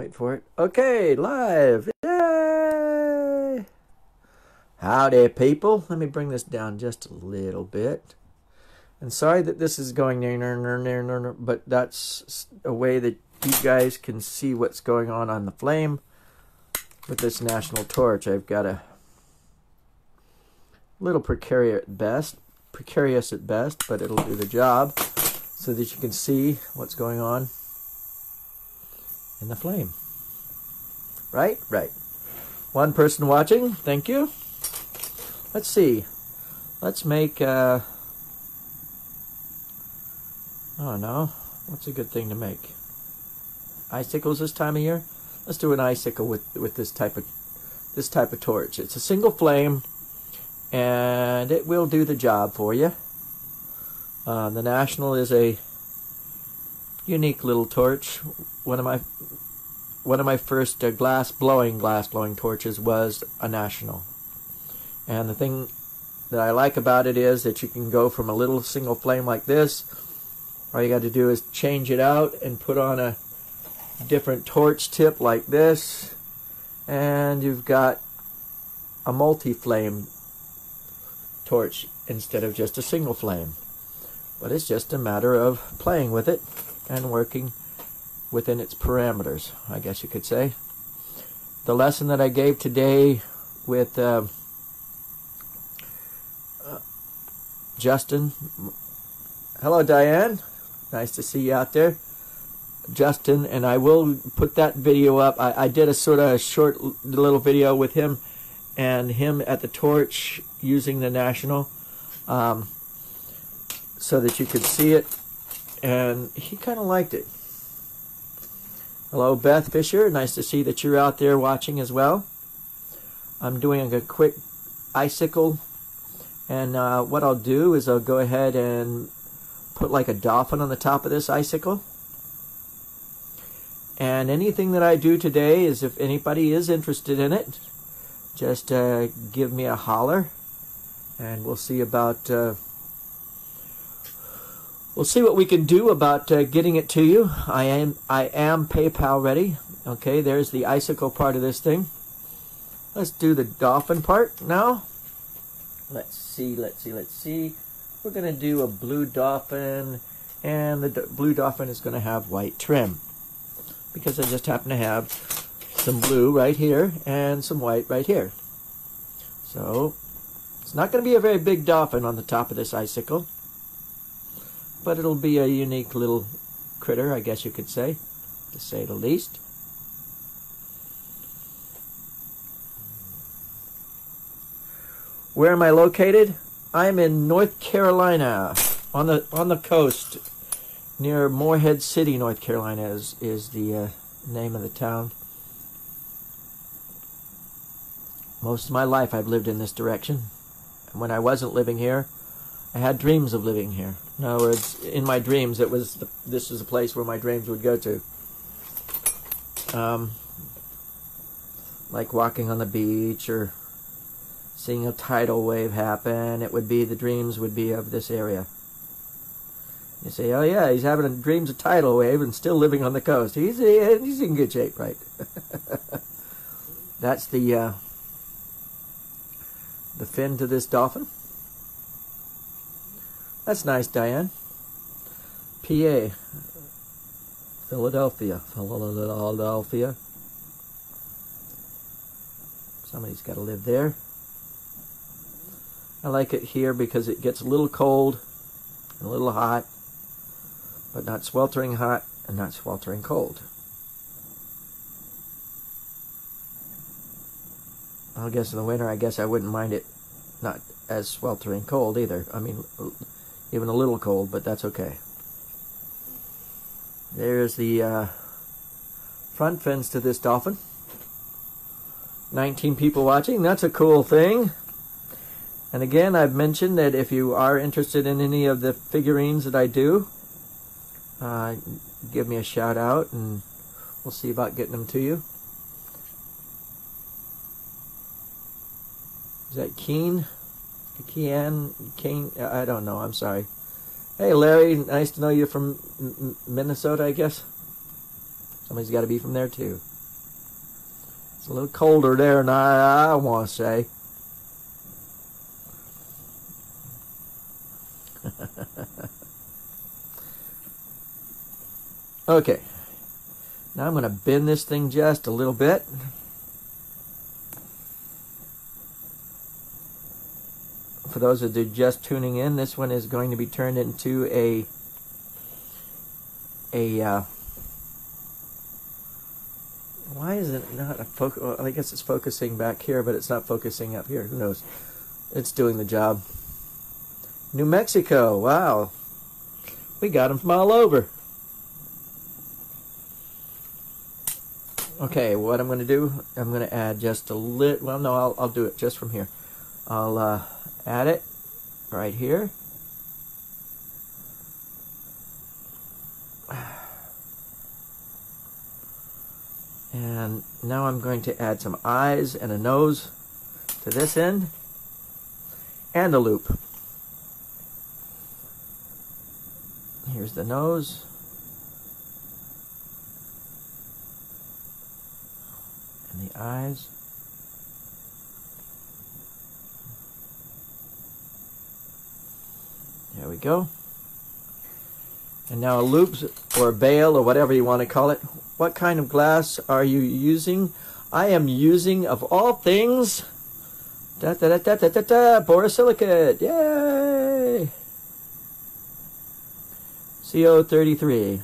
Wait for it. Okay, live! Yay! Howdy, people. Let me bring this down just a little bit. And sorry that this is going near, but that's a way that you guys can see what's going on the flame with this national torch. I've got a little precarious at best, but it'll do the job so that you can see what's going on in the flame. Right. One person watching, thank you. Let's see. Let's make oh no, what's a good thing to make? Icicles this time of year? Let's do an icicle with this type of torch. It's a single flame and it will do the job for you. The National is a unique little torch. One of my first glass blowing torches was a National, and the thing that I like about it is that you can go from a little single flame like this. All you got to do is change it out and put on a different torch tip like this, and you've got a multi-flame torch instead of just a single flame. But it's just a matter of playing with it and working within its parameters, I guess you could say. The lesson that I gave today with Justin. Hello, Diane. Nice to see you out there. Justin, and I will put that video up. I did a sort of a short little video with him and him at the torch using the National so that you could see it. And he kind of liked it. Hello, Beth Fisher. Nice to see that you're out there watching as well. I'm doing a quick icicle. And what I'll do is I'll go ahead and put like a dolphin on the top of this icicle. And anything that I do today is, if anybody is interested in it, just give me a holler. And we'll see about... we'll see what we can do about getting it to you. I am PayPal ready. Okay, there's the icicle part of this thing. Let's do the dolphin part now. Let's see. We're going to do a blue dolphin, and the blue dolphin is going to have white trim because I just happen to have some blue right here and some white right here. So it's not going to be a very big dolphin on the top of this icicle, but it'll be a unique little critter, I guess you could say, to say the least. Where am I located? I'm in North Carolina, on the coast, near Moorhead City, North Carolina is the name of the town. Most of my life I've lived in this direction, and when I wasn't living here, I had dreams of living here. In other words, in my dreams, this was the place where my dreams would go to. Like walking on the beach or seeing a tidal wave happen, the dreams would be of this area. You say, oh yeah, he's having dreams of tidal wave and still living on the coast. He's in good shape, right? That's the fin to this dolphin. That's nice, Diane. PA. Philadelphia. Somebody's got to live there. I like it here because it gets a little cold and a little hot, but not sweltering hot and not sweltering cold. I guess in the winter, I wouldn't mind it not as sweltering cold either. I mean... even a little cold, but that's okay. There's the front fins to this dolphin. 19 people watching. That's a cool thing. And again, I've mentioned that if you are interested in any of the figurines that I do, give me a shout out and we'll see about getting them to you. Is that Keen? Kane, I don't know, I'm sorry. Hey Larry, nice to know you from Minnesota, I guess. Somebody's got to be from there too. It's a little colder there than I want to say. Okay. Now I'm going to bend this thing just a little bit. For those that are just tuning in, this one is going to be turned into a why is it not a focus? Well, I guess it's focusing back here, but it's not focusing up here. Who knows? It's doing the job. New Mexico. Wow. We got them from all over. Okay, what I'm going to do, I'm going to add just a lit. Well, no, I'll do it just from here. I'll add it right here. And now I'm going to add some eyes and a nose to this end and a loop. Here's the nose. And the eyes. There we go. And now a loop or a bale or whatever you want to call it. What kind of glass are you using? I am using, of all things, borosilicate. Yay! COE 33.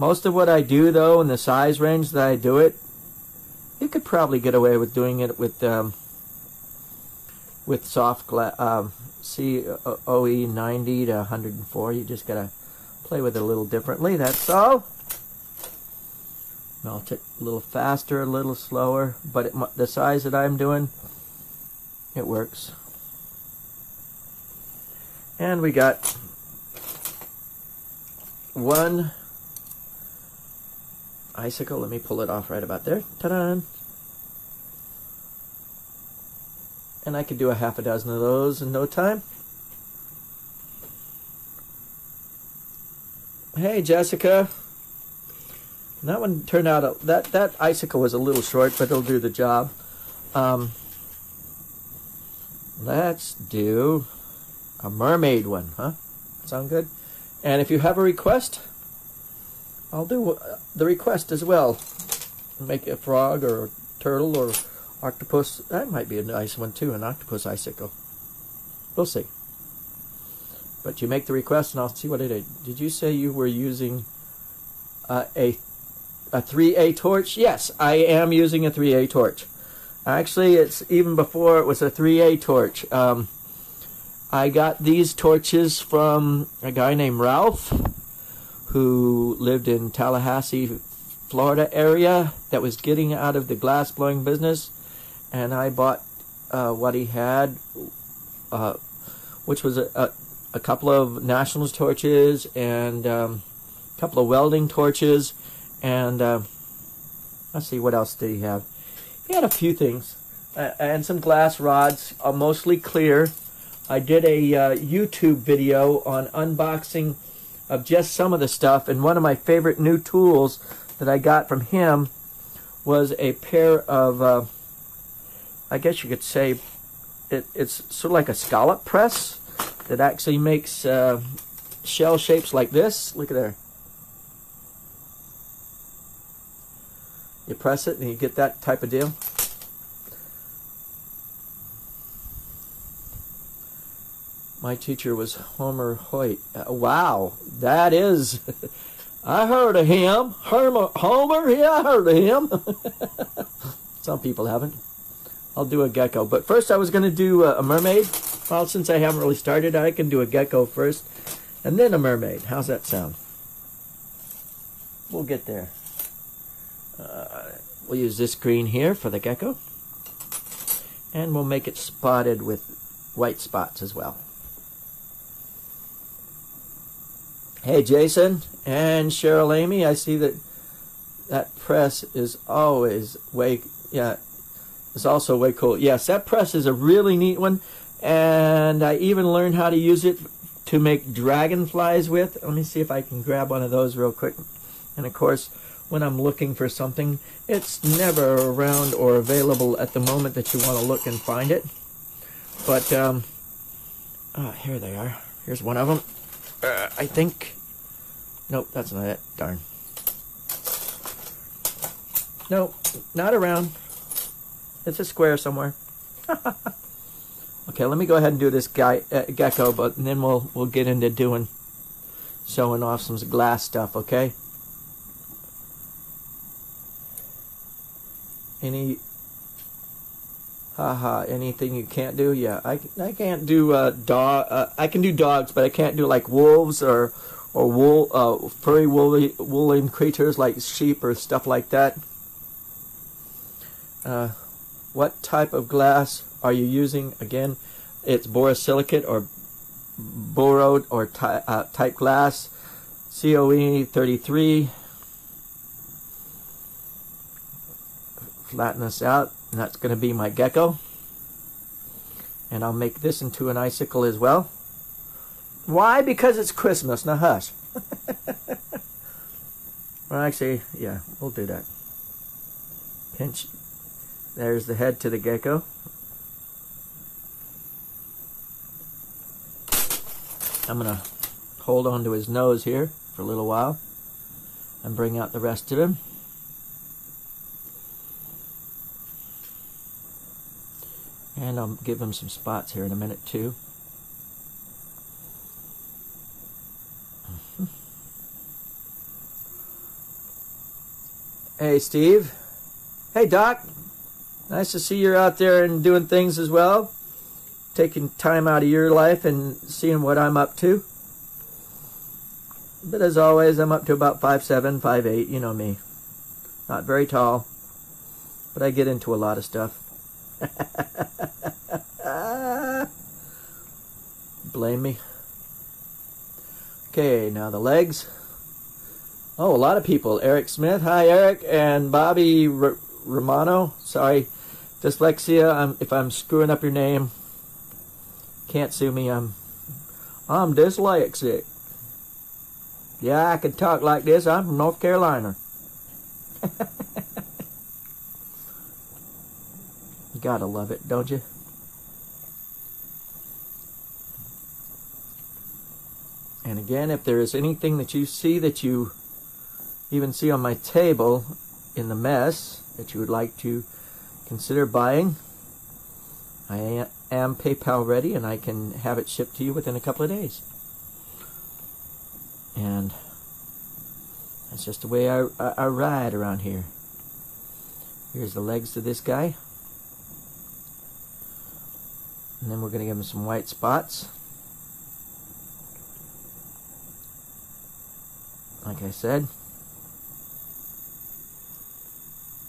Most of what I do, though, in the size range that I do it, you could probably get away with doing it with soft glass. COE 90 to 104. You just gotta play with it a little differently. That's all. Melt it a little faster, a little slower, but the size that I'm doing, it works. And we got one icicle. Let me pull it off right about there. Ta-da! And I could do a half a dozen of those in no time. Hey, Jessica. That one turned out, that icicle was a little short, but it'll do the job. Let's do a mermaid one, huh? Sound good? And if you have a request, I'll do the request as well. Make a frog or a turtle or octopus. That might be a nice one too, an octopus icicle. We'll see. But you make the request and I'll see what it is. Did you say you were using a 3A torch? Yes, I am using a 3A torch. Actually, it's even before it was a 3A torch. I got these torches from a guy named Ralph, who lived in Tallahassee, Florida area, that was getting out of the glass blowing business. And I bought what he had, which was a couple of Nationals torches and a couple of welding torches. And let's see, what else did he have? He had a few things, and some glass rods, mostly clear. I did a YouTube video on unboxing of just some of the stuff, and one of my favorite new tools that I got from him was a pair of, I guess you could say, it's sort of like a scallop press that actually makes shell shapes like this. Look at there. You press it and you get that type of deal. My teacher was Homer Hoyt. Wow, that is... I heard of him. Homer, yeah, I heard of him. Some people haven't. I'll do a gecko. But first I was going to do a mermaid. Well, since I haven't really started, I can do a gecko first and then a mermaid. How's that sound? We'll get there. We'll use this green here for the gecko, and we'll make it spotted with white spots as well. Hey, Jason and Cheryl Amy, I see that press is always it's also way cool. Yes, that press is a really neat one, and I even learned how to use it to make dragonflies with. Let me see if I can grab one of those real quick. And of course, when I'm looking for something, it's never around or available at the moment that you want to look and find it. But, here they are. Here's one of them. I think. Nope, that's not it. Darn. Nope, not around. It's a square somewhere. Okay, let me go ahead and do this guy gecko, but and then we'll get into doing showing off some glass stuff. Okay. Anything you can't do? Yeah, I can't do dog. I can do dogs, but I can't do like wolves or wool furry woolen creatures like sheep or stuff like that. What type of glass are you using? Again, it's borosilicate or boro or type glass, COE 33. Flatten this out, and that's going to be my gecko. And I'll make this into an icicle as well. Why? Because it's Christmas. Now hush. Well, actually, yeah, we'll do that. Pinch. There's the head to the gecko. I'm going to hold on to his nose here for a little while and bring out the rest of him. And I'll give him some spots here in a minute, too. Hey, Steve. Hey, Doc. Nice to see you're out there and doing things as well. Taking time out of your life and seeing what I'm up to. But as always, I'm up to about 5'7", 5'8", you know me. Not very tall, but I get into a lot of stuff. Blame me. Okay, now the legs. Oh, a lot of people. Eric Smith. Hi, Eric. And Bobby Romano. Sorry, dyslexia. If I'm screwing up your name, can't sue me. I'm dyslexic. Yeah, I can talk like this. I'm from North Carolina. Gotta love it, don't you? And again, if there is anything that you see that you even see on my table in the mess that you would like to consider buying, I am PayPal ready, and I can have it shipped to you within a couple of days. And that's just the way I ride around here. Here's the legs to this guy. And then we're going to give him some white spots. Like I said.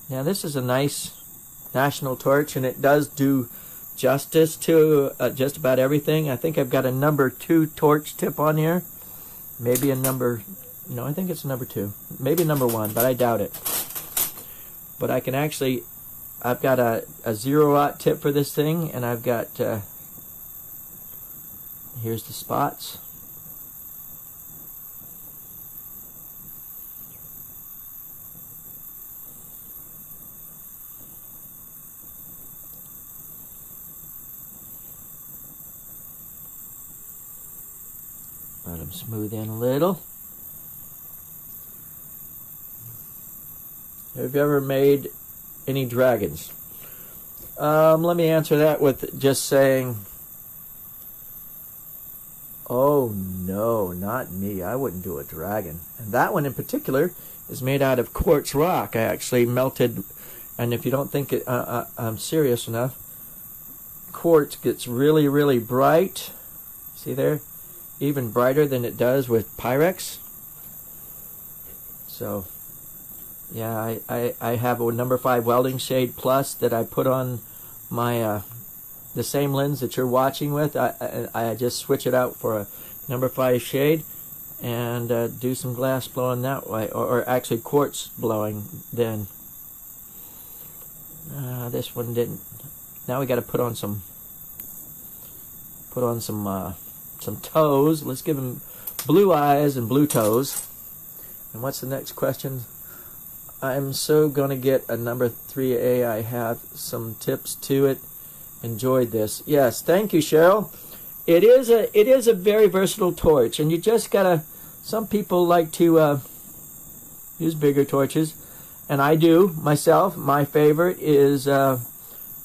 Now this is a nice national torch, and it does do justice to just about everything. I think I've got a number 2 torch tip on here. Maybe a number... No, I think it's number 2. Maybe number 1, but I doubt it. But I can actually... I've got a 0-aught tip for this thing, and I've got, here's the spots. Let them smooth in a little. Have you ever made any dragons? Let me answer that with just saying, oh no, not me. I wouldn't do a dragon. And that one in particular is made out of quartz rock. I actually melted, and if you don't think it, I'm serious enough, quartz gets really, really bright. See there? Even brighter than it does with Pyrex. So... yeah, I have a number 5 welding shade plus that I put on my the same lens that you're watching with. I just switch it out for a number 5 shade and do some glass blowing that way, or actually quartz blowing. Then this one didn't. Now we got to put on some toes. Let's give him blue eyes and blue toes. And what's the next question? I'm so gonna get a number 3A. I have some tips to it. Enjoyed this. Yes, thank you, Cheryl. It is a very versatile torch, and you just gotta. Some people like to use bigger torches, and I do myself. My favorite is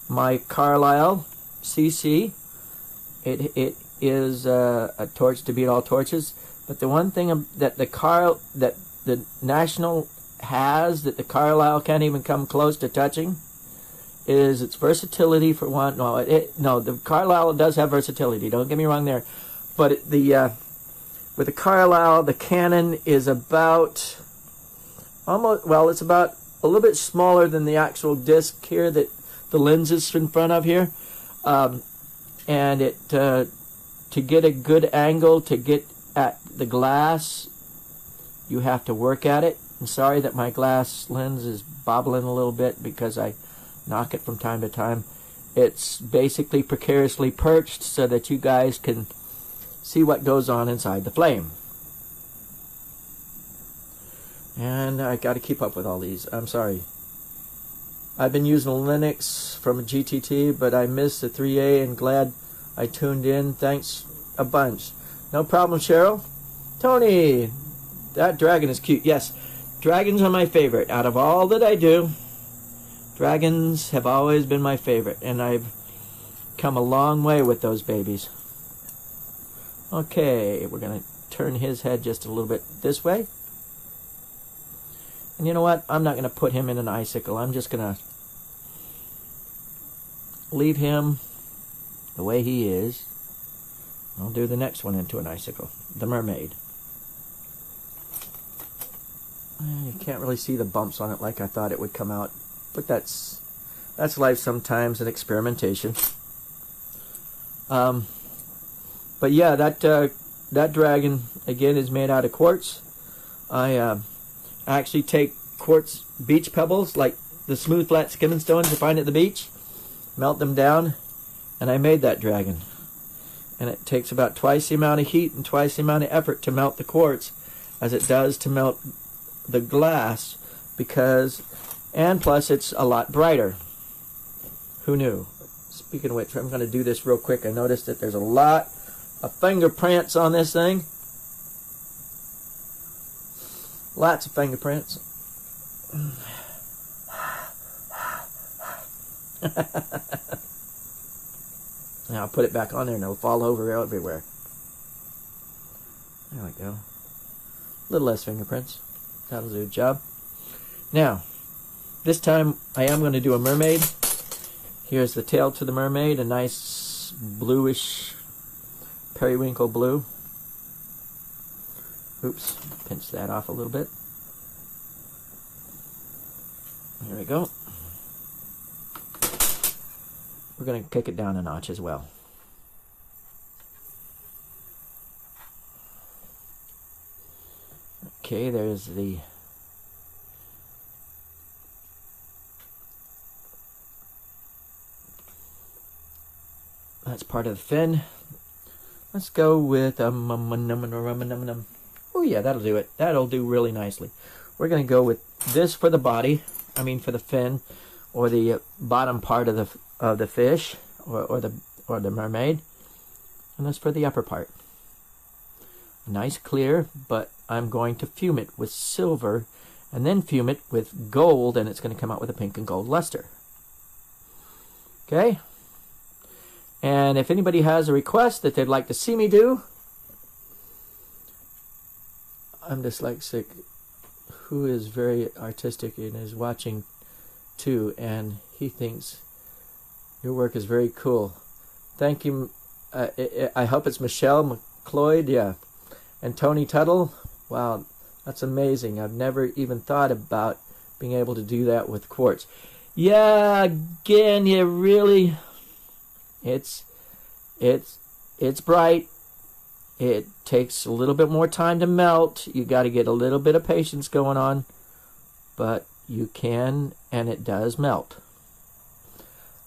my Carlisle CC. It is a torch to beat all torches. But the one thing that the National has that the Carlisle can't even come close to touching is its versatility for one. No, the Carlisle does have versatility. Don't get me wrong there. But with the Carlisle, the cannon is about almost, well, it's about a little bit smaller than the actual disc here that the lens is in front of here. And to get a good angle, to get at the glass, you have to work at it. I'm sorry that my glass lens is bobbling a little bit because I knock it from time to time. It's basically precariously perched so that you guys can see what goes on inside the flame. And I got to keep up with all these. I'm sorry. I've been using Linux from a GTT, but I missed the 3A and glad I tuned in. Thanks a bunch. No problem, Cheryl. Tony, that dragon is cute. Yes, dragons are my favorite. Out of all that I do, dragons have always been my favorite, and I've come a long way with those babies. Okay, we're going to turn his head just a little bit this way. And you know what? I'm not going to put him in an icicle. I'm just going to leave him the way he is. I'll do the next one into an icicle. The mermaid. You can't really see the bumps on it like I thought it would come out. But that's life sometimes, and experimentation. But yeah, that dragon, again, is made out of quartz. I actually take quartz beach pebbles, like the smooth flat skimming stones you find at the beach, melt them down, and I made that dragon. And it takes about twice the amount of heat and twice the amount of effort to melt the quartz as it does to melt the glass, because, and plus it's a lot brighter. Who knew? Speaking of which, I'm going to do this real quick. I noticed that there's a lot of fingerprints on this thing. Lots of fingerprints. Now I'll put it back on there and it'll fall over everywhere. There we go. A little less fingerprints. That'll do the job. Now, this time I am going to do a mermaid. Here's the tail to the mermaid, a nice bluish periwinkle blue. Oops, pinch that off a little bit. There we go. We're going to kick it down a notch as well. Okay, there's the that's part of the fin. Let's go with oh yeah, that'll do it. That'll do really nicely. We're going to go with this for the body. I mean for the fin, or the bottom part of the fish, or the mermaid, and that's for the upper part. Nice clear, but I'm going to fume it with silver and then fume it with gold, and it's going to come out with a pink and gold luster. Okay? And if anybody has a request that they'd like to see me do, I'm dyslexic, who is very artistic and is watching too, and he thinks your work is very cool. Thank you. I hope it's Michelle McCloyd, yeah. And Tony Tuttle, wow, that's amazing. I've never even thought about being able to do that with quartz. Yeah, again, you really, it's bright. It takes a little bit more time to melt. You got to get a little bit of patience going on, but you can, and it does melt.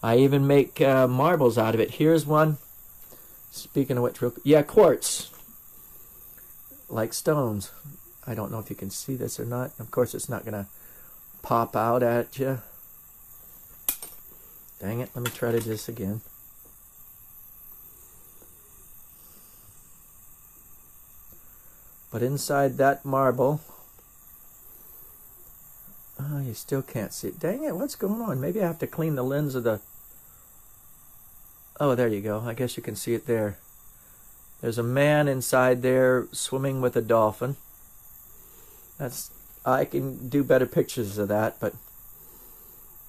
I even make marbles out of it. Here's one. Speaking of which, yeah, quartz. Like stones. I don't know if you can see this or not. Of course, it's not going to pop out at you. Dang it, let me try to do this again. But inside that marble, oh, you still can't see it. Dang it, what's going on? Maybe I have to clean the lens of the... Oh, there you go. I guess you can see it there. There's a man inside there swimming with a dolphin. That's... I can do better pictures of that, but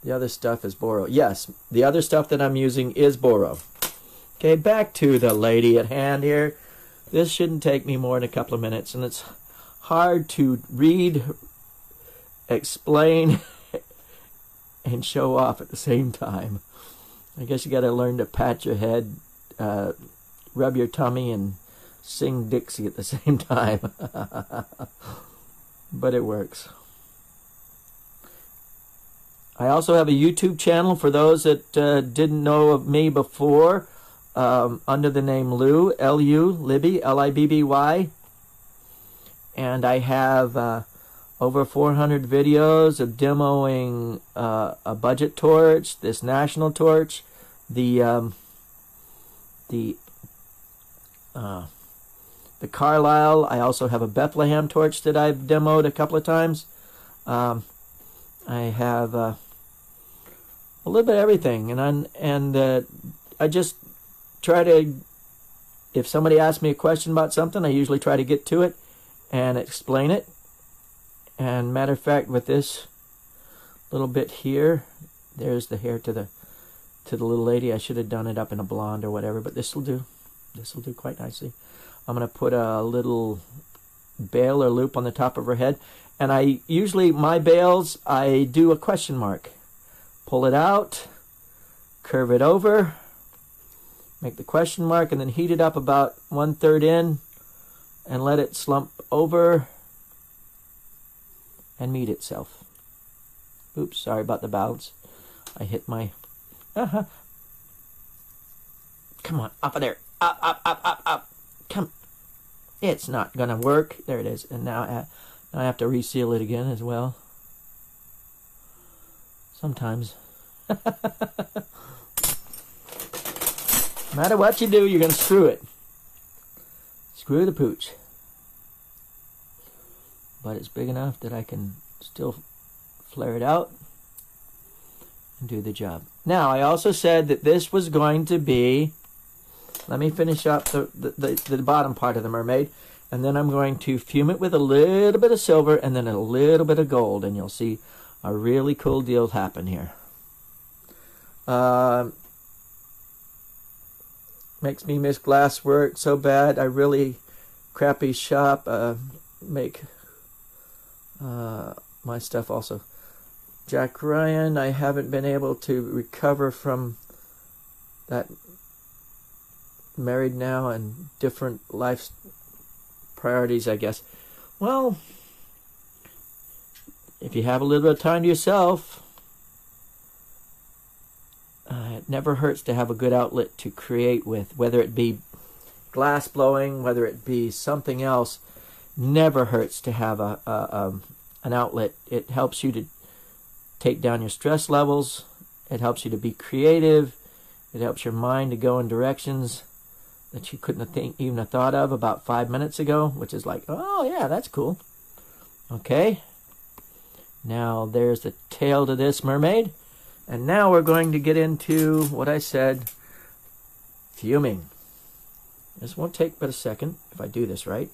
the other stuff is boro. Yes, the other stuff that I'm using is boro. Okay, back to the lady at hand here. This shouldn't take me more than a couple of minutes, and it's hard to read, explain, and show off at the same time. I guess you got to learn to pat your head, rub your tummy, and sing Dixie at the same time. But it works. I also have a YouTube channel for those that didn't know of me before. Under the name Lou, L-U, Libby, L-I-B-B-Y. And I have over 400 videos of demoing a budget torch, this national torch, the Carlisle. I also have a Bethlehem torch that I've demoed a couple of times. I have a little bit of everything, and I just try to, if somebody asks me a question about something, I usually try to get to it and explain it. And matter of fact, with this little bit here, there's the hair to the little lady. I should have done it up in a blonde or whatever, but this will do. This will do quite nicely. I'm going to put a little bail or loop on the top of her head. And I usually, my bails, I do a question mark. Pull it out, curve it over, make the question mark, and then heat it up about 1/3 in and let it slump over and meet itself. Oops, sorry about the bounce. I hit my... Come on, up there. Up, up, up, up, up. Come. It's not going to work. There it is. And now I have to reseal it again as well. Sometimes. No matter what you do, you're going to screw it. Screw the pooch. But it's big enough that I can still flare it out and do the job. Now, I also said that this was going to be... Let me finish up the bottom part of the mermaid. And then I'm going to fume it with a little bit of silver and then a little bit of gold. And you'll see a really cool deal happen here. Makes me miss glass work so bad. I really crappy shop make my stuff also. Jack Ryan, I haven't been able to recover from that. Married now and different life priorities, I guess. Well, if you have a little bit of time to yourself, it never hurts to have a good outlet to create with, whether it be glass blowing, whether it be something else. Never hurts to have an outlet. It helps you to take down your stress levels. It helps you to be creative. It helps your mind to go in directions that you couldn't even have thought of about 5 minutes ago, which is like, oh yeah, that's cool. Okay. Now there's the tail to this mermaid. And now we're going to get into what I said, fuming. This won't take but a second if I do this right.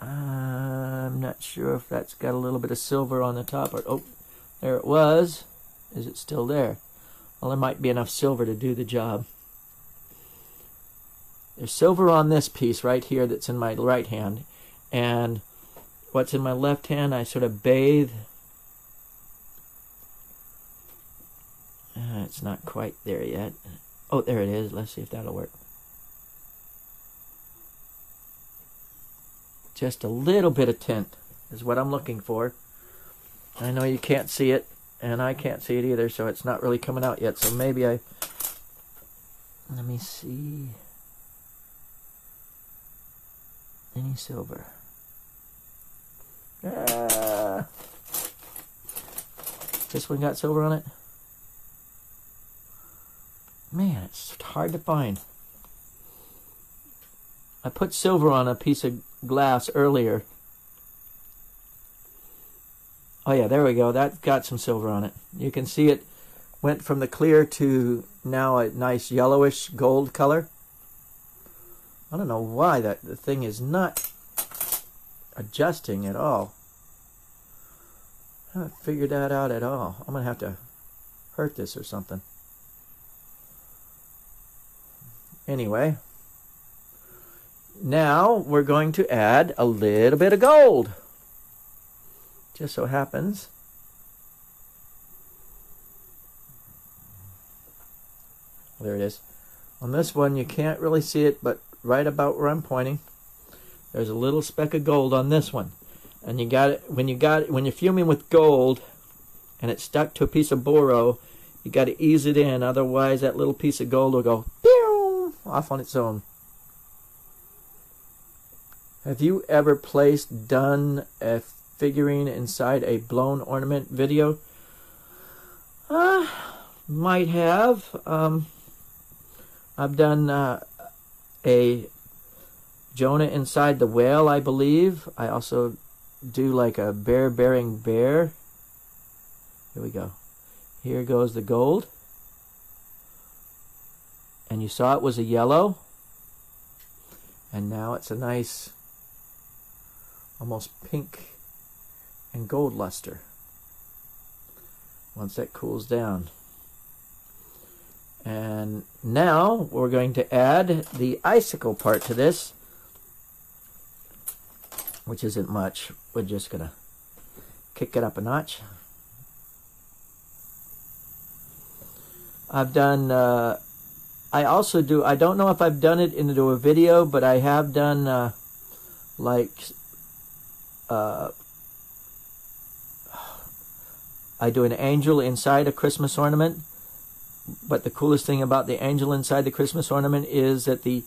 I'm not sure if that's got a little bit of silver on the top. Or oh, there it was. Is it still there? Well, there might be enough silver to do the job. There's silver on this piece right here that's in my right hand. And what's in my left hand, I sort of bathe. It's not quite there yet. Oh, there it is. Let's see if that'll work. Just a little bit of tint is what I'm looking for. I know you can't see it, and I can't see it either, so it's not really coming out yet. So maybe I... Let me see... Any silver? This one got silver on it. Man, it's hard to find. I put silver on a piece of glass earlier. Oh yeah, there we go. That got some silver on it. You can see it went from the clear to now a nice yellowish gold color. I don't know why that the thing is not adjusting at all. I haven't figured that out at all. I'm going to have to hurt this or something. Anyway, now we're going to add a little bit of gold. Just so happens. There it is. On this one, you can't really see it, but right about where I'm pointing, there's a little speck of gold on this one. And you got it when you're fuming with gold, and it's stuck to a piece of boro, you got to ease it in. Otherwise, that little piece of gold will go pew, off on its own. Have you ever done a figurine inside a blown ornament video? Might have. I've done a Jonah inside the whale, I believe. I also do like a bear-bearing bear. Here we go. Here goes the gold. And you saw it was a yellow. And now it's a nice, almost pink and gold luster. Once that cools down. And now we're going to add the icicle part to this, which isn't much. We're just going to kick it up a notch. I've done, I also do, I don't know if I've done it into a video, but I have done I do an angel inside a Christmas ornament, but the coolest thing about the angel inside the Christmas ornament is that the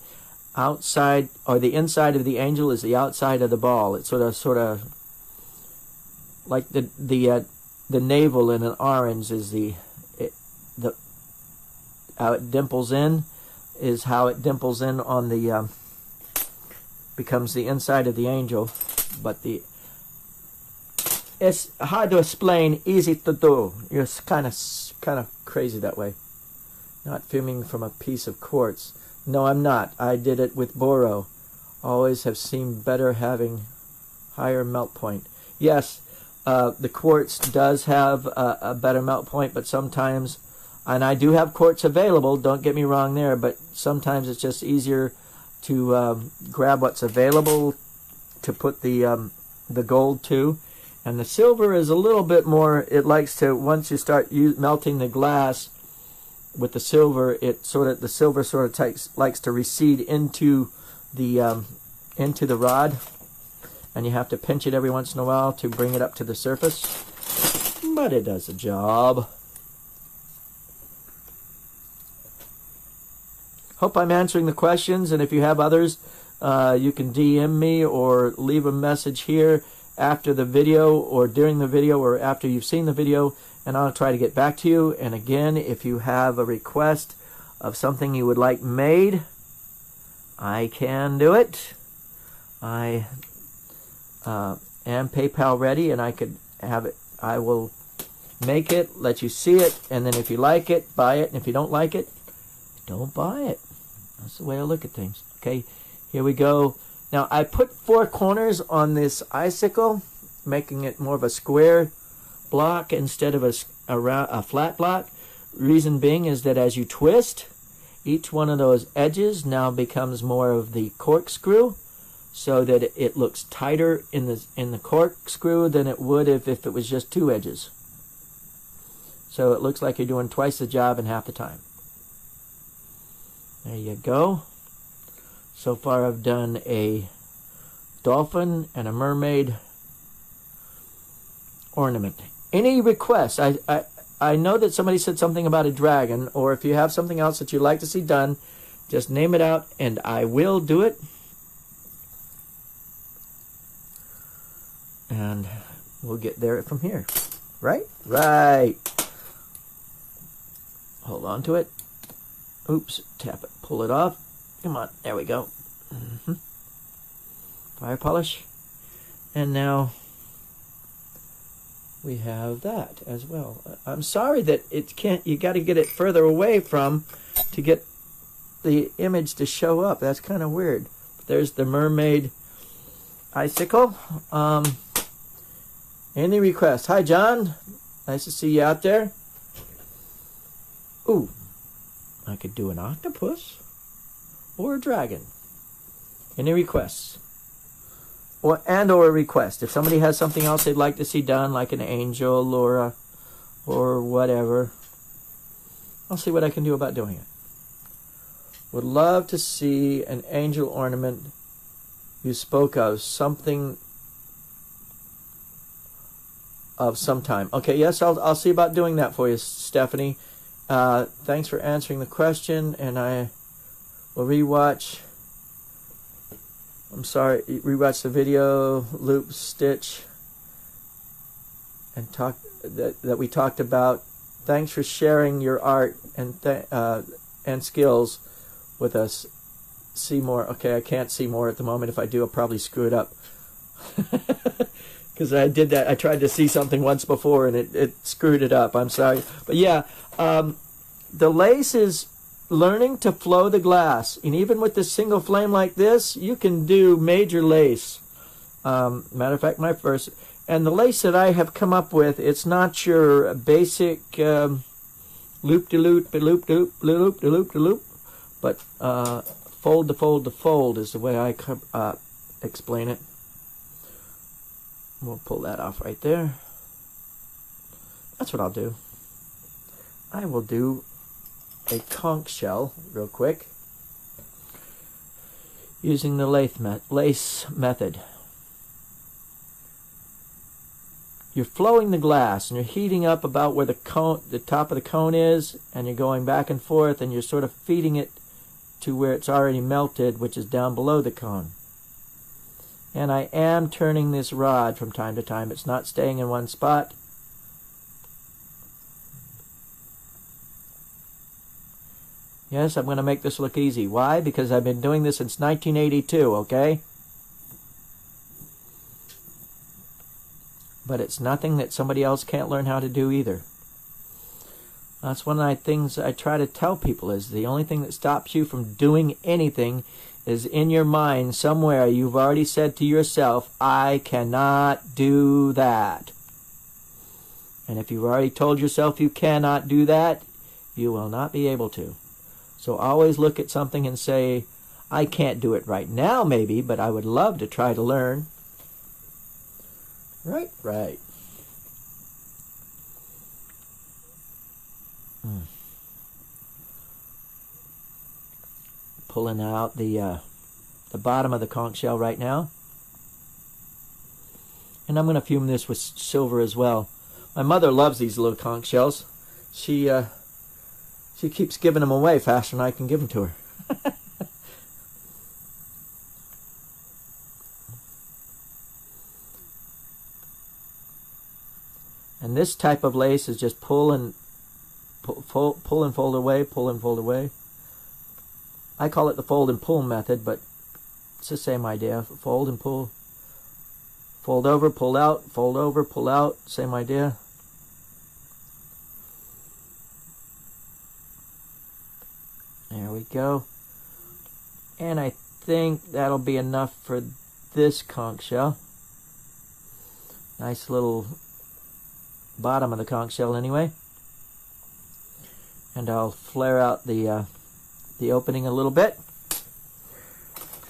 outside, or the inside of the angel is the outside of the ball. It's sort of like the navel in an orange is the how it dimples in is how it dimples in on the becomes the inside of the angel, but the it's hard to explain, easy to do. You're kind of crazy that way. Not fuming from a piece of quartz. No, I'm not. I did it with boro. Always have seemed better having higher melt point. Yes, the quartz does have a better melt point, but sometimes, and I do have quartz available, don't get me wrong there, but sometimes it's just easier to grab what's available to put the gold to. And the silver is a little bit more, it likes to, once you start melting the glass with the silver, it the silver likes to recede into the rod, and you have to pinch it every once in a while to bring it up to the surface, but it does the job. Hope I'm answering the questions, and if you have others, you can DM me or leave a message here after the video or during the video or after you've seen the video, and I'll try to get back to you. And again, if you have a request of something you would like made, I can do it. I am PayPal ready, and I could have it. I will make it, let you see it, and then if you like it, buy it, and if you don't like it, don't buy it. That's the way I look at things. Okay, here we go. Now, I put four corners on this icicle, making it more of a square block instead of a flat block. Reason being is that as you twist, each one of those edges now becomes more of the corkscrew, so that it looks tighter in the corkscrew than it would if it was just two edges. So it looks like you're doing twice the job in half the time. There you go. So far I've done a dolphin and a mermaid ornament. Any requests? I know that somebody said something about a dragon, or if you have something else that you'd like to see done, just name it out and I will do it. And we'll get there from here. right? Right. Hold on to it. Oops, tap it, pull it off. Come on, there we go. Mm-hmm. Fire polish. And now we have that as well. I'm sorry that it can't, you got to get it further away from to get the image to show up. That's kind of weird. There's the mermaid icicle. Any requests? Hi, John. Nice to see you out there. Ooh, I could do an octopus or a dragon. Any requests? Or a request. If somebody has something else they'd like to see done, like an angel or a, or whatever, I'll see what I can do about doing it. Would love to see an angel ornament you spoke of, something of some time. Okay, yes, I'll see about doing that for you, Stephanie. Thanks for answering the question, and I will rewatch. I'm sorry, rewatch the video, loop, stitch, and talk that we talked about. Thanks for sharing your art and skills with us. See more. Okay, I can't see more at the moment. If I do, I'll probably screw it up. Because I did that. I tried to see something once before, and it screwed it up. I'm sorry. But yeah, the lace is learning to flow the glass. And even with this single flame like this, you can do major lace. Matter of fact, my first. And the lace that I have come up with, it's not your basic loop-de-loop-de-loop-de-loop-de-loop-de-loop-de-loop. But fold-to-fold-to-fold is the way I explain it. We'll pull that off right there. That's what I'll do. I will do a conch shell real quick using the lace method. You're flowing the glass and you're heating up about where the top of the cone is, and you're going back and forth, and you're sort of feeding it to where it's already melted, which is down below the cone. And I am turning this rod from time to time. It's not staying in one spot. Yes, I'm going to make this look easy. Why? Because I've been doing this since 1982, okay? But it's nothing that somebody else can't learn how to do either. That's one of the things I try to tell people, is the only thing that stops you from doing anything is in your mind somewhere you've already said to yourself, I cannot do that. And if you've already told yourself you cannot do that, you will not be able to. So always look at something and say, I can't do it right now maybe, but I would love to try to learn. Right, right. Pulling out the bottom of the conch shell right now, and I'm going to fume this with silver as well. My mother loves these little conch shells. She keeps giving them away faster than I can give them to her. And this type of lace is just pull and fold away, pull and fold away. I call it the fold and pull method, but it's the same idea. Fold and pull. Fold over, pull out, fold over, pull out. Same idea. There we go. And I think that'll be enough for this conch shell. Nice little bottom of the conch shell anyway. And I'll flare out the opening a little bit.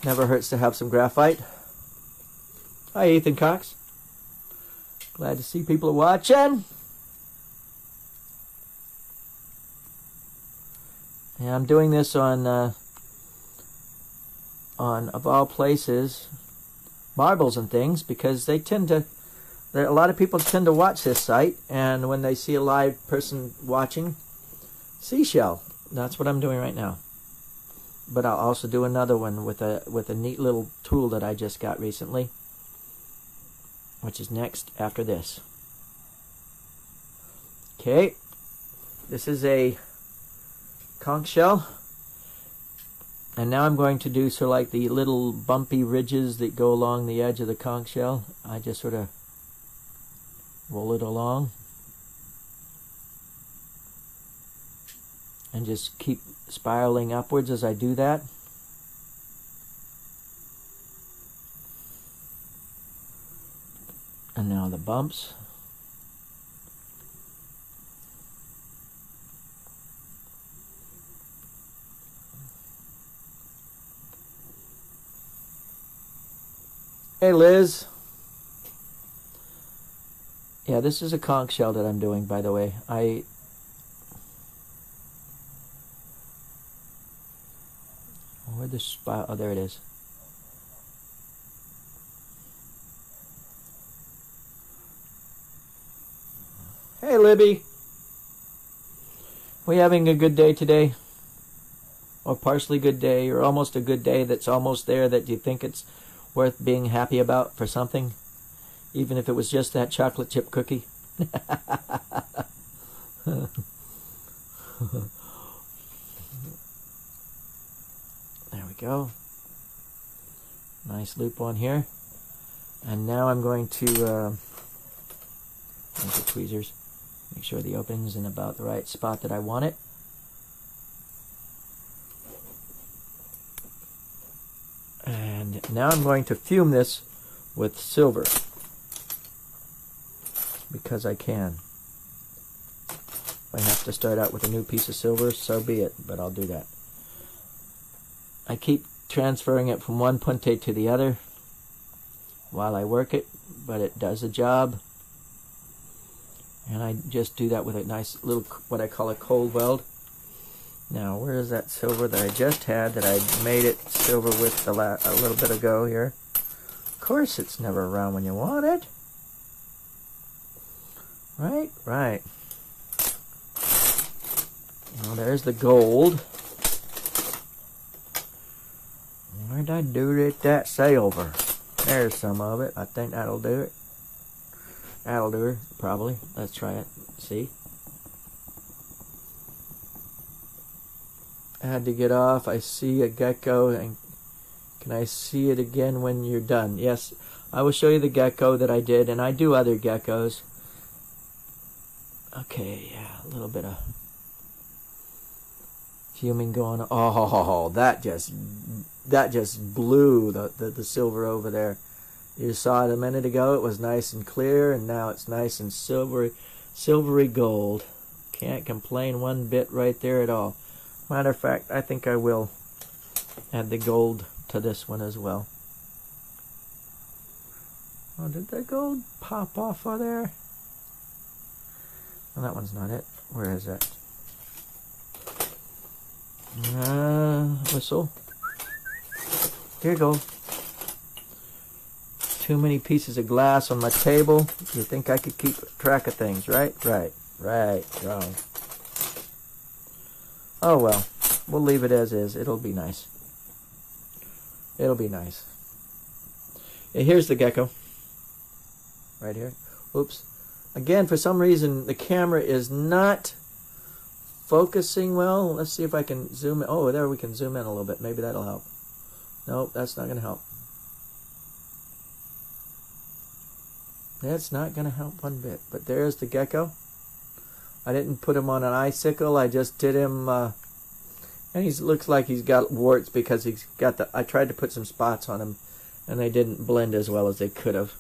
Never hurts to have some graphite. Hi, Ethan Cox. Glad to see people are watching. And I'm doing this on of all places, marbles and things, because they tend to. A lot of people tend to watch this site, and when they see a live person watching, seashell. That's what I'm doing right now. But I'll also do another one with a neat little tool that I just got recently, which is next after this. Okay, this is a conch shell, and now I'm going to do sort of like the little bumpy ridges that go along the edge of the conch shell. I just sort of roll it along and just keep spiraling upwards as I do that. And now the bumps. Hey Liz. Yeah, this is a conch shell that I'm doing, by the way. Where'd the spot? Oh, there it is. Hey Libby, we having a good day today, or partially good day, or almost a good day that's almost there that you think it's worth being happy about for something, even if it was just that chocolate chip cookie. There we go. Nice loop on here, and now I'm going to use the tweezers. Make sure the opening's in about the right spot that I want it. And now I'm going to fume this with silver, because I can. If I have to start out with a new piece of silver, so be it, but I'll do that. I keep transferring it from one punte to the other while I work it, but it does the job. And I just do that with a nice little, what I call a cold weld. Now, where is that silver that I just had that I made it silver with a little bit ago here? Of course, it's never around when you want it. Right, right. Now, there's the gold. Where'd I do it? That silver. There's some of it. I think that'll do it. That'll do her, probably. Let's try it. See? I had to get off. I see a gecko. And can I see it again when you're done? Yes, I will show you the gecko that I did, and I do other geckos. Okay, yeah, a little bit of fuming going on. Oh, that just blew the silver over there. You saw it a minute ago. It was nice and clear, and now it's nice and silvery gold. Can't complain one bit right there at all. Matter of fact, I think I will add the gold to this one as well. Oh, did the gold pop off of there? Well, that one's not it. Where is it? Whistle. Here you go. Too many pieces of glass on my table. You think I could keep track of things, right? Right, wrong. Oh well, we'll leave it as is. It'll be nice. It'll be nice. And here's the gecko. Right here. Oops. Again, for some reason, the camera is not focusing well. Let's see if I can zoom in. Oh, there, we can zoom in a little bit. Maybe that'll help. Nope, that's not going to help. That's not going to help one bit. But there's the gecko. I didn't put him on an icicle. I just did him, and he looks like he's got warts because he's got the. I tried to put some spots on him, and they didn't blend as well as they could have.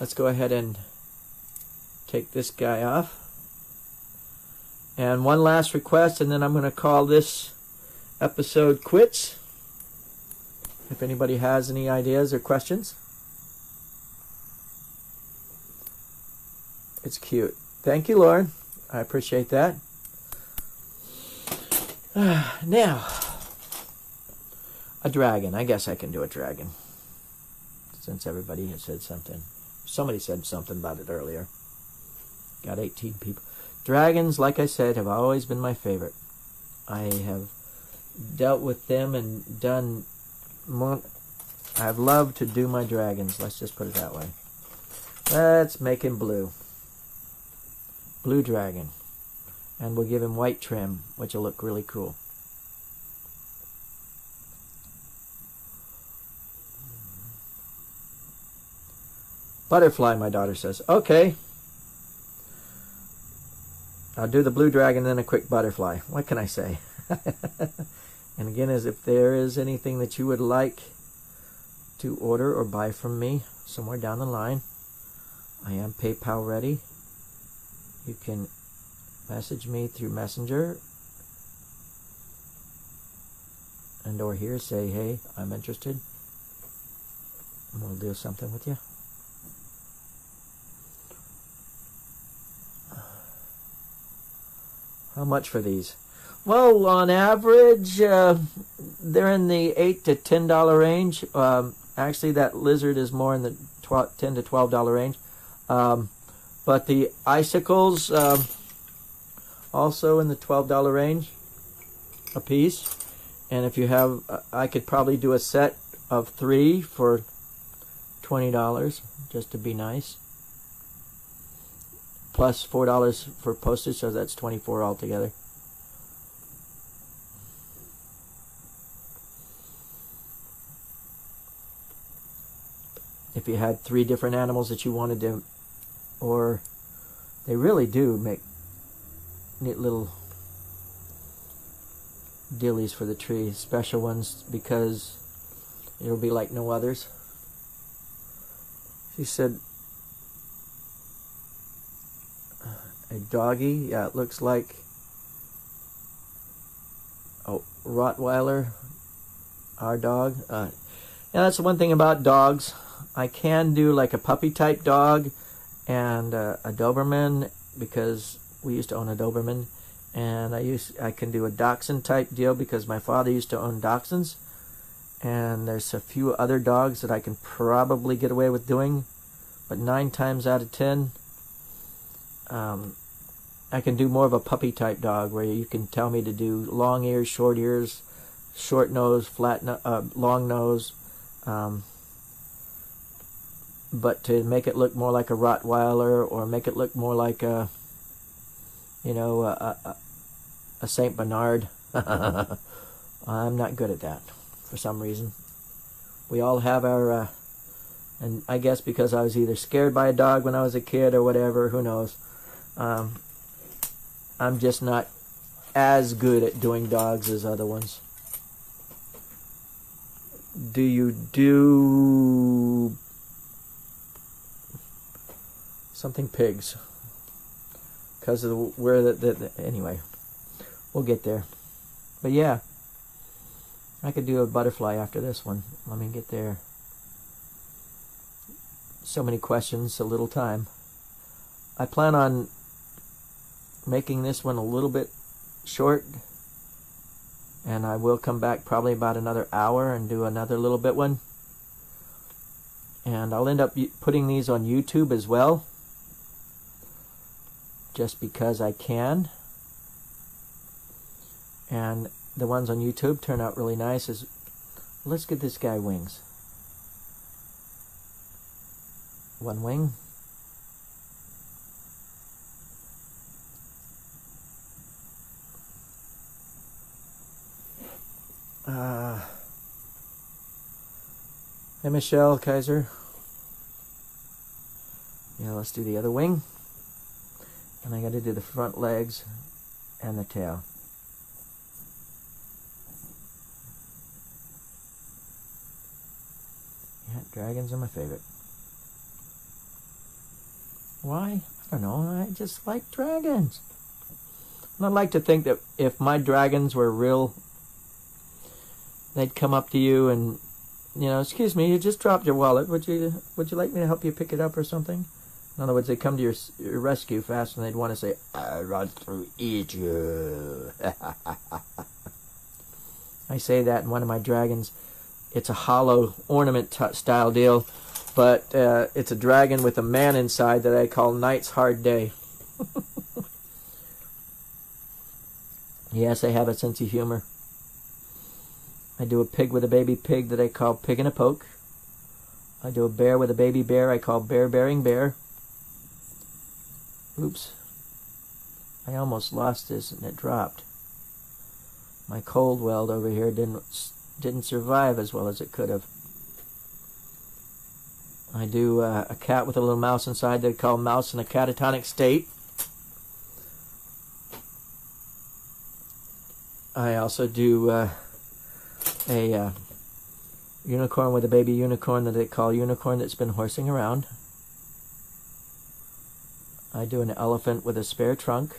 Let's go ahead and take this guy off. And one last request, and then I'm going to call this episode quits. If anybody has any ideas or questions. It's cute. Thank you, Lauren. I appreciate that. Now, a dragon. I guess I can do a dragon. Since everybody has said something. Somebody said something about it earlier. Got 18 people. Dragons, like I said, have always been my favorite. I have dealt with them and done... I've loved to do my dragons. Let's just put it that way. Let's make him blue. blue dragon, and we'll give him white trim, which will look really cool. Butterfly, my daughter says. Okay. I'll do the blue dragon, then a quick butterfly. What can I say? And again, as if there is anything that you would like to order or buy from me somewhere down the line, I am PayPal ready. You can message me through Messenger, and or here, say, hey, I'm interested, and we'll do something with you. How much for these? Well, on average, they're in the $8 to $10 range. Actually, that lizard is more in the $10 to $12 range. But the icicles, also in the $12 range a piece. And if you have, I could probably do a set of 3 for $20, just to be nice. Plus $4 for postage, so that's $24 altogether. If you had 3 different animals that you wanted to, or they really do make neat little dillies for the tree, special ones, because it'll be like no others. She said, a doggy, yeah, it looks like a Rottweiler, our dog. Yeah, that's the one thing about dogs. I can do like a puppy type dog and a Doberman, because we used to own a Doberman, and I can do a Dachshund type deal because my father used to own Dachshunds, and there's a few other dogs that I can probably get away with doing, but 9 times out of 10. I can do more of a puppy type dog where you can tell me to do long ears, short ears, short nose, flat no, long nose, but to make it look more like a Rottweiler, or make it look more like a, you know, a Saint Bernard. I'm not good at that for some reason. We all have our and I guess because I was either scared by a dog when I was a kid or whatever, who knows. I'm just not as good at doing dogs as other ones. Do you do something pigs? Because of the, where the anyway, we'll get there. But yeah, I could do a butterfly after this one. Let me get there. So many questions, so little time. I plan on making this one a little bit short, and I will come back probably about another hour and do another little bit one, and I'll end up putting these on YouTube as well, just because I can. And the ones on YouTube turn out really nice. Is let's get this guy wings. One wing. Hey, Michelle Kaiser. Yeah, let's do the other wing. And I got to do the front legs and the tail. Yeah, dragons are my favorite. Why? I don't know. I just like dragons. And I'd like to think that if my dragons were real, they'd come up to you and, you know, excuse me, you just dropped your wallet. Would you like me to help you pick it up or something? In other words, they come to your rescue fast, and they'd want to say, I run through Egypt. I say that in one of my dragons. It's a hollow ornament style deal, but it's a dragon with a man inside that I call Night's Hard Day. Yes, I have a sense of humor. I do a pig with a baby pig that I call Pig in a Poke. I do a bear with a baby bear I call Bear Bearing Bear. Oops. I almost lost this and it dropped. My cold weld over here didn't survive as well as it could have. I do a cat with a little mouse inside they call mouse in a catatonic state. I also do a unicorn with a baby unicorn that they call unicorn that's been horsing around. I do an elephant with a spare trunk.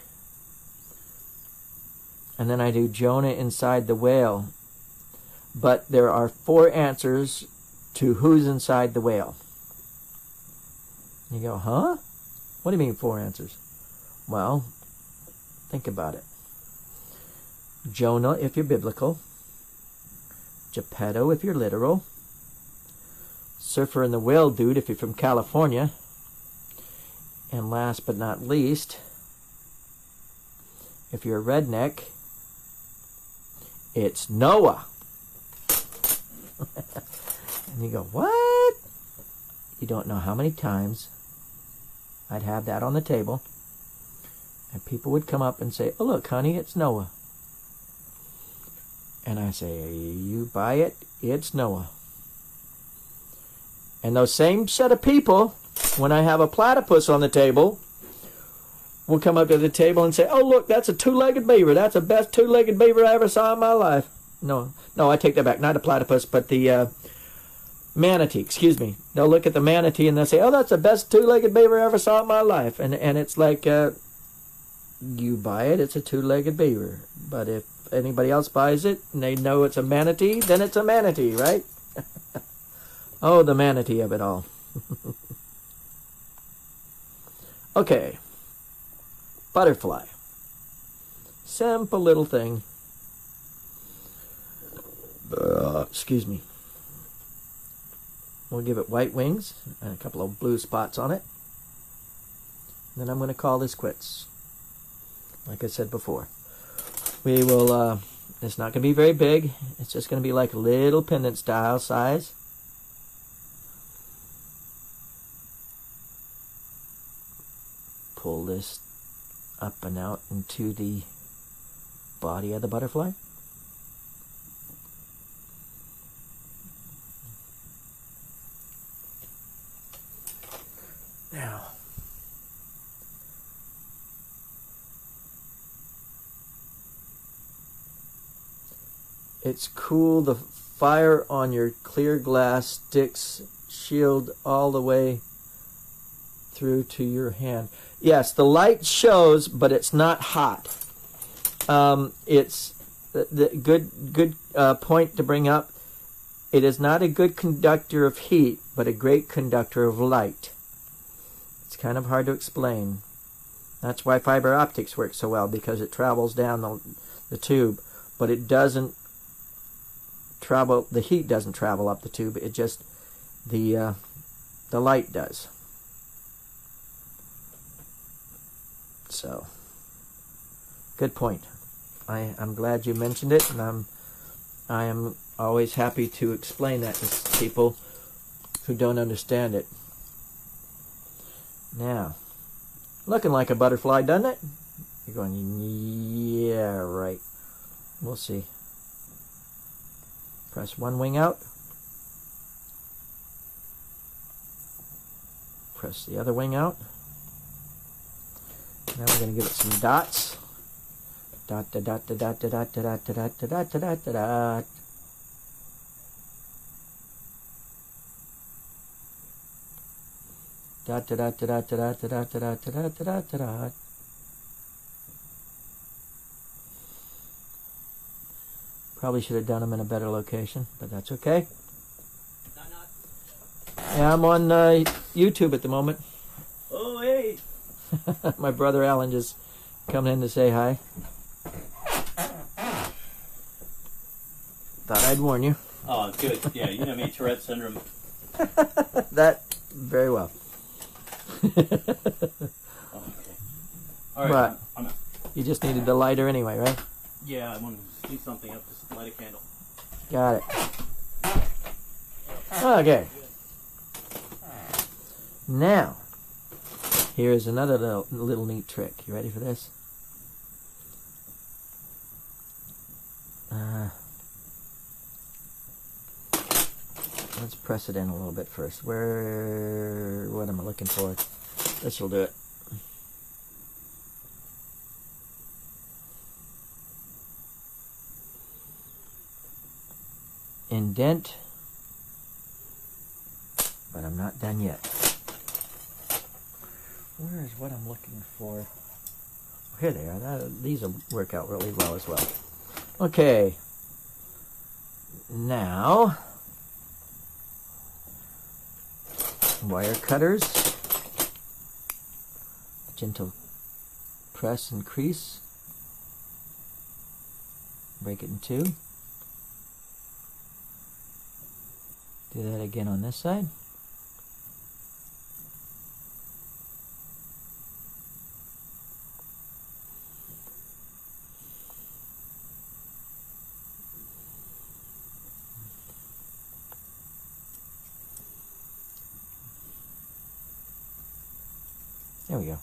And then I do Jonah inside the whale. But there are four answers to who's inside the whale. You go, huh? What do you mean four answers? Well, think about it. Jonah, if you're biblical. Geppetto, if you're literal. Surfer and the Whale Dude, if you're from California. And last but not least, if you're a redneck, it's Noah. And you go, what? You don't know how many times I'd have that on the table, and people would come up and say, oh, look, honey, it's Noah. And I say, you buy it, it's Noah. And those same set of people, when I have a platypus on the table, will come up to the table and say, oh, look, that's a two-legged beaver. That's the best two-legged beaver I ever saw in my life. No, I take that back. Not a platypus, but the manatee, excuse me. They'll look at the manatee and they'll say, oh, that's the best two-legged beaver I ever saw in my life. And it's like, you buy it, it's a two-legged beaver. But if anybody else buys it and they know it's a manatee, then it's a manatee, right? Oh, the manatee of it all. Okay. Butterfly. Simple little thing. Excuse me. We'll give it white wings and a couple of blue spots on it. And then I'm going to call this quits. Like I said before. We will, it's not going to be very big. It's just going to be like a little pendant style size. Pull this up and out into the body of the butterfly. Now, it's cool. The fire on your clear glass sticks shield all the way through to your hand. Yes, the light shows, but it's not hot. It's the good point to bring up. It is not a good conductor of heat, but a great conductor of light. It's kind of hard to explain. That's why fiber optics work so well, because it travels down the tube, but it doesn't travel. The heat doesn't travel up the tube. It just the light does. So, good point. I'm glad you mentioned it, and I am always happy to explain that to people who don't understand it. Now, looking like a butterfly, doesn't it? You're going, yeah, right. We'll see. Press one wing out. Press the other wing out. Now we're going to give it some dots. Dot, dot, dot, dot, dot, dot, dot, dot, dot, dot, dot. Dot, dot, dot, dot, dot, dot, dot, dot, dot, dot. Probably should have done them in a better location, but that's okay. Yeah, I'm on YouTube at the moment. Oh, hey. My brother Alan just coming in to say hi. Thought I'd warn you. Oh, good. Yeah, you know me, Tourette syndrome. That very well. Oh, okay. All right, but I'm you just needed the lighter anyway, right? Yeah, I wanted to do something up. Just light a candle. Got it. Okay. Now. Here is another little neat trick. You ready for this? Let's press it in a little bit first. What am I looking for? This will do it. Indent, but I'm not done yet. Where is what I'm looking for? Here they are. These will work out really well as well. Okay, now wire cutters, gentle press and crease, break it in two. Do that again on this side. There we go.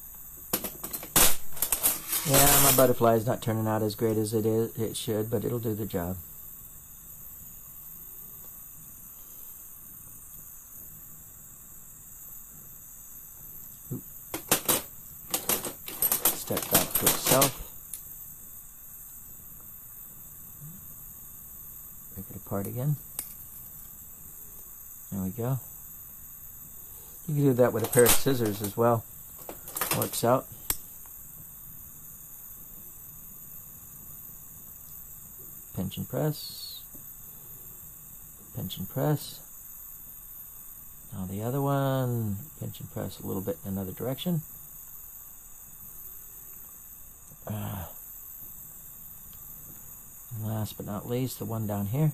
Yeah, my butterfly is not turning out as great as it should, but it'll do the job. Step back to itself. Break it apart again. There we go. You can do that with a pair of scissors as well. Works out. Pinch and press. Pinch and press. Now the other one. Pinch and press a little bit in another direction. And last but not least, the one down here.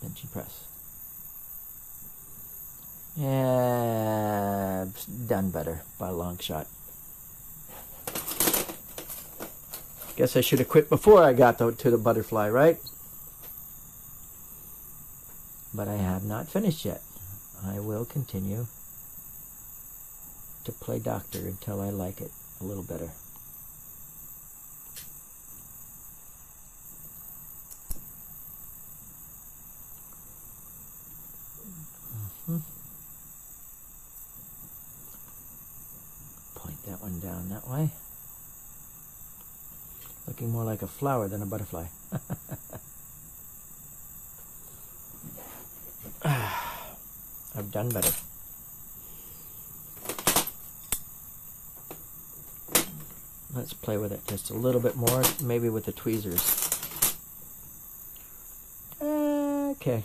Pinch and press. Yeah, done better by a long shot. Guess I should have quit before I got to the butterfly, right? But I have not finished yet. I will continue to play doctor until I like it a little better. Point that one down that way. Looking more like a flower than a butterfly. I've done better. Let's play with it just a little bit more, maybe with the tweezers. Okay.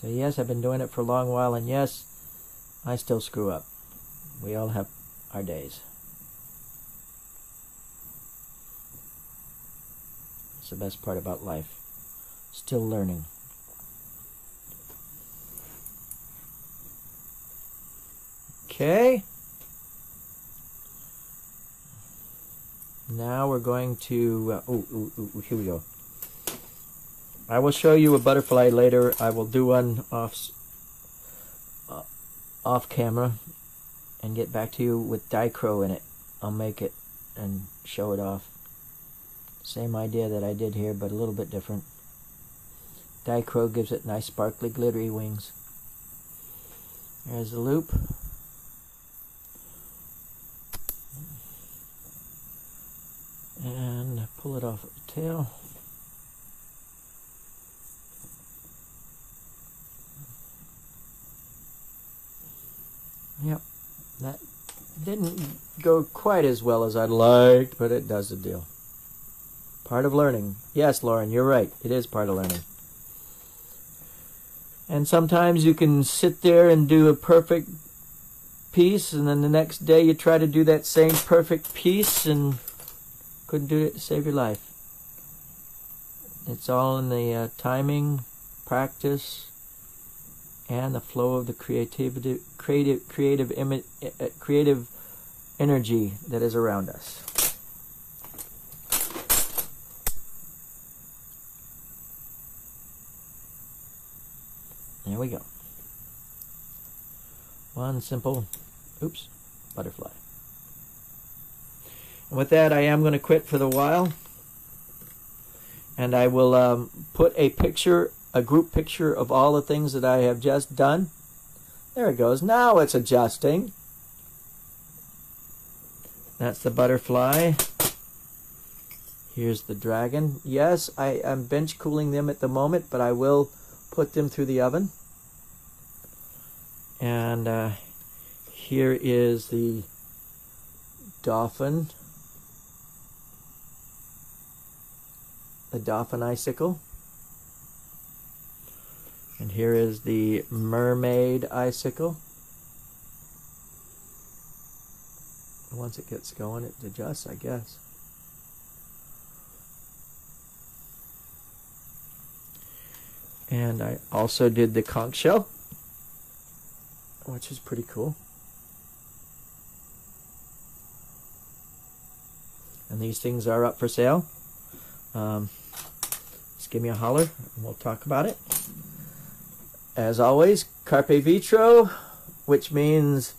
So yes, I've been doing it for a long while, and yes, I still screw up. We all have our days. It's the best part about life. Still learning. Okay. Now we're going to, here we go. I will show you a butterfly later. I will do one off camera and get back to you with Dichro in it. I'll make it and show it off. Same idea that I did here, but a little bit different. Dichro gives it nice sparkly glittery wings. There's the loop. And pull it off of the tail. Yep, that didn't go quite as well as I'd liked, but it does the deal. Part of learning. Yes, Lauren, you're right. It is part of learning. And sometimes you can sit there and do a perfect piece, and then the next day you try to do that same perfect piece, and couldn't do it to save your life. It's all in the timing, practice, and the flow of the creative energy that is around us. There we go. One simple, butterfly. And with that, I am going to quit for the while. and I will put a picture, a group picture of all the things that I have just done. There it goes. Now it's adjusting. That's the butterfly. Here's the dragon. Yes, I am bench cooling them at the moment, but I will put them through the oven. And here is the dolphin. The dolphin icicle. And here is the mermaid icicle. Once it gets going, it adjusts, I guess. And I also did the conch shell, which is pretty cool. And these things are up for sale. Just give me a holler and we'll talk about it. As always, carpe vitro, which means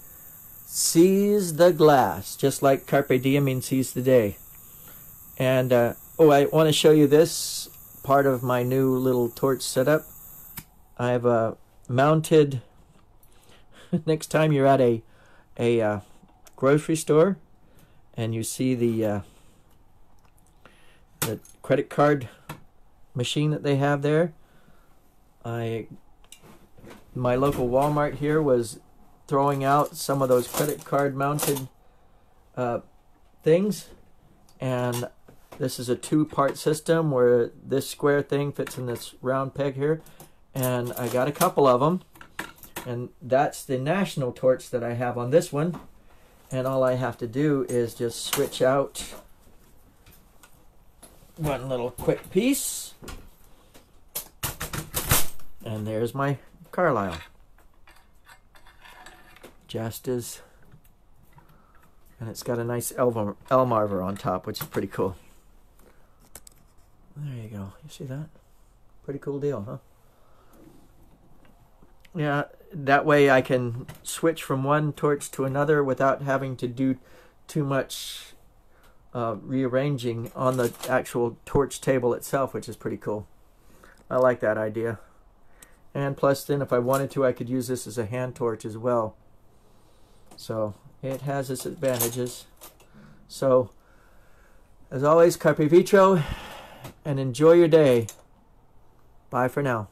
seize the glass, just like carpe diem means seize the day. And oh, I want to show you this part of my new little torch setup. I've mounted. Next time you're at a grocery store and you see the credit card machine that they have there, my local Walmart here was throwing out some of those credit card mounted things, and this is a two-part system where this square thing fits in this round peg here, and I got a couple of them, and that's the national torch that I have on this one, and all I have to do is just switch out one little quick piece, and there's my Carlisle. Just as, and it's got a nice Elmarver on top, which is pretty cool. There you go. You see that? Pretty cool deal, huh? Yeah, that way I can switch from one torch to another without having to do too much rearranging on the actual torch table itself, which is pretty cool. I like that idea. And plus, then, if I wanted to, I could use this as a hand torch as well. So, it has its advantages. So, as always, carpe vitro, and enjoy your day. Bye for now.